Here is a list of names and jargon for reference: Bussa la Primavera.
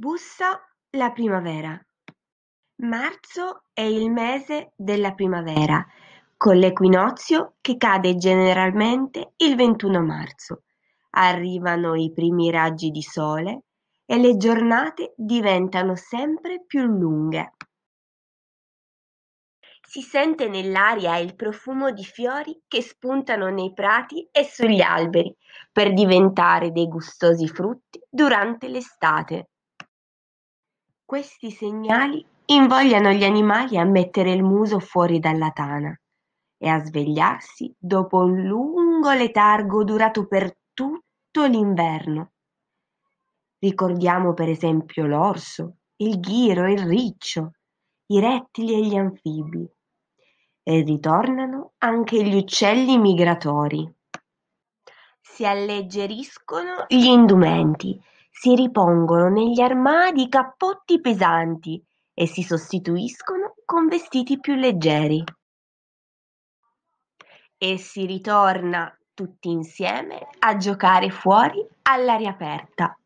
Bussa la primavera. Marzo è il mese della primavera, con l'equinozio che cade generalmente il 21 marzo. Arrivano i primi raggi di sole e le giornate diventano sempre più lunghe. Si sente nell'aria il profumo di fiori che spuntano nei prati e sugli alberi per diventare dei gustosi frutti durante l'estate. Questi segnali invogliano gli animali a mettere il muso fuori dalla tana e a svegliarsi dopo un lungo letargo durato per tutto l'inverno. Ricordiamo per esempio l'orso, il ghiro, il riccio, i rettili e gli anfibi. E ritornano anche gli uccelli migratori. Si alleggeriscono gli indumenti, si ripongono negli armadi cappotti pesanti e si sostituiscono con vestiti più leggeri. E si ritorna tutti insieme a giocare fuori all'aria aperta.